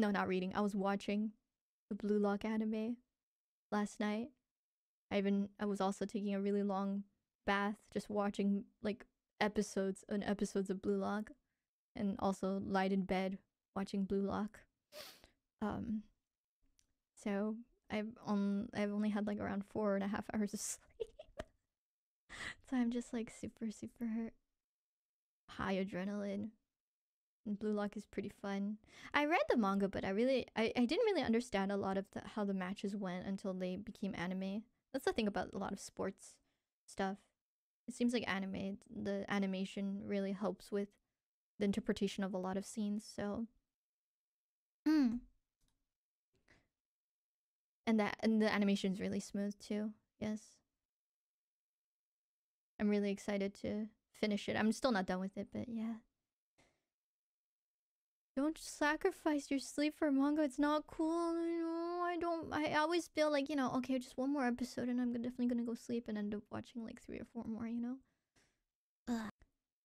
No, not reading. I was watching the Blue Lock anime last night. I was also taking a really long bath, just watching like episodes and episodes of Blue Lock, and also lied in bed watching Blue Lock. So I've only had like around 4.5 hours of sleep. So I'm just like super high adrenaline. And Blue Lock is pretty fun. I read the manga, but I didn't really understand a lot of how the matches went until they became anime. That's the thing about a lot of sports stuff. It seems like anime, the animation really helps with the interpretation of a lot of scenes, so and the animation's really smooth too. Yes, I'm really excited to finish it. I'm still not done with it, but yeah. Don't sacrifice your sleep for manga. It's not cool. No, I always feel like, you know, okay, just one more episode and I'm definitely gonna go sleep and end up watching like 3 or 4 more, you know? Ugh.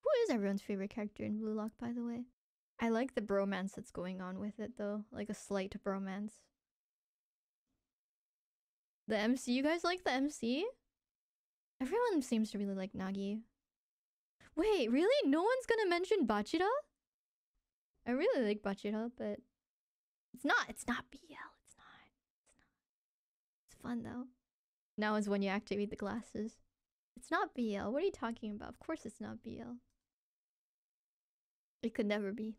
Who is everyone's favorite character in Blue Lock, by the way? I like the bromance that's going on with it, though. Like a slight bromance. The MC? You guys like the MC? Everyone seems to really like Nagi. Wait, really? No one's gonna mention Bachira? I really like Bachira, but it's not BL, it's not. It's fun though. Now is when you activate the glasses. It's not BL, what are you talking about? Of course it's not BL. It could never be.